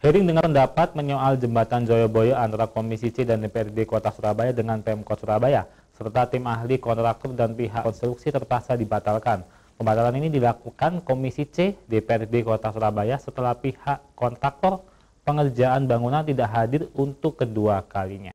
Hearing dengan pendapat menyoal jembatan Joyoboyo antara Komisi C dan DPRD Kota Surabaya dengan Pemkot Surabaya, serta tim ahli kontraktor dan pihak konstruksi terpaksa dibatalkan. Pembatalan ini dilakukan Komisi C DPRD Kota Surabaya setelah pihak kontraktor pengerjaan bangunan tidak hadir untuk kedua kalinya.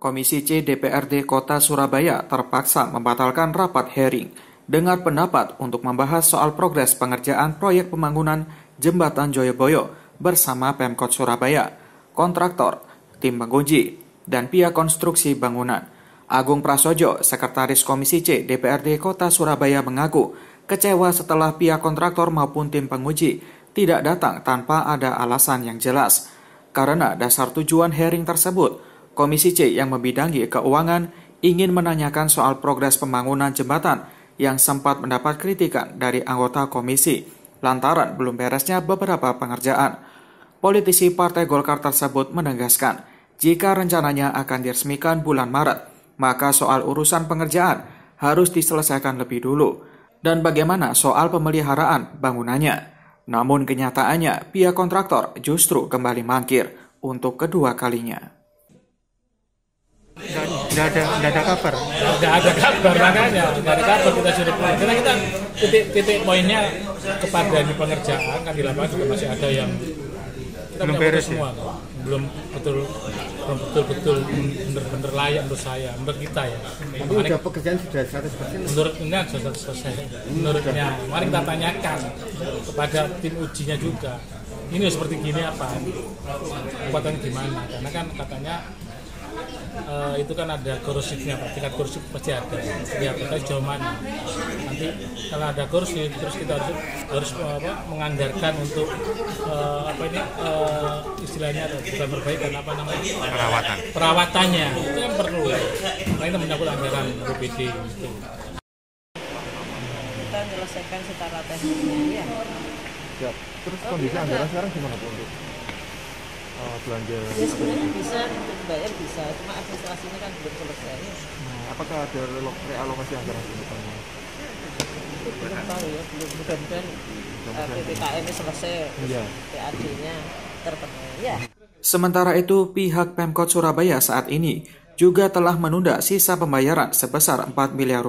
Komisi C DPRD Kota Surabaya terpaksa membatalkan rapat hearing dengar pendapat untuk membahas soal progres pengerjaan proyek pembangunan Jembatan Joyoboyo bersama Pemkot Surabaya, kontraktor, tim penguji, dan pihak konstruksi bangunan. Agung Prasojo, Sekretaris Komisi C DPRD Kota Surabaya mengaku kecewa setelah pihak kontraktor maupun tim penguji tidak datang tanpa ada alasan yang jelas. Karena dasar tujuan hearing tersebut, Komisi C yang membidangi keuangan ingin menanyakan soal progres pembangunan jembatan yang sempat mendapat kritikan dari anggota komisi lantaran belum beresnya beberapa pengerjaan. Politisi Partai Golkar tersebut menegaskan, jika rencananya akan diresmikan bulan Maret, maka soal urusan pengerjaan harus diselesaikan lebih dulu, dan bagaimana soal pemeliharaan bangunannya. Namun kenyataannya, pihak kontraktor justru kembali mangkir untuk kedua kalinya. Tidak ada kabar, makanya tidak ada kabar. Kita sudah pulang karena kita titik poinnya kepada di pengerjaan kan, di lapangan juga masih ada yang kita belum beres semua ya? Kan? Belum betul benar-benar layak menurut saya, menurut kita ya. Sudah pekerjaan sudah 100%. Menurutnya sudah selesai. Menurutnya, mari kita tanyakan kepada tim ujinya juga. Ini seperti gini apa? Kekuatan gimana? Karena kan katanya itu kan ada korosifnya, tingkat korosif pasti ada. Lihat terkait jauh mana. Nanti kalau ada korosif, terus kita harus menganggarkan untuk istilahnya bukan perbaikan, perawatannya itu yang perlu. Nah, itu menyangkut anggaran APBD itu. Kita menyelesaikan secara teknisnya. Ya. Terus kondisi anggaran sekarang gimana Bu? Belanja. Ya, sebenarnya bisa untuk bayar bisa, cuma administrasinya kan belum selesai. Nah, apakah ada realokasi anggaran di depannya? Belum tahu ya, mudah-mudahan PPKM selesai, ya. PAD-nya terpenuhi. Ya. Sementara itu, pihak Pemkot Surabaya saat ini juga telah menunda sisa pembayaran sebesar Rp4 miliar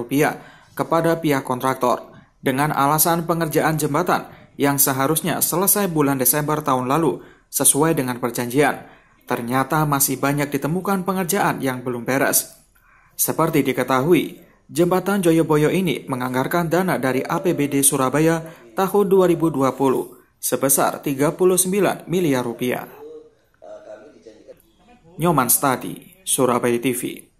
kepada pihak kontraktor dengan alasan pengerjaan jembatan yang seharusnya selesai bulan Desember tahun lalu. Sesuai dengan perjanjian, ternyata masih banyak ditemukan pengerjaan yang belum beres. Seperti diketahui, Jembatan Joyoboyo ini menganggarkan dana dari APBD Surabaya tahun 2020 sebesar Rp39 miliar. Nyoman Sati, Surabaya TV.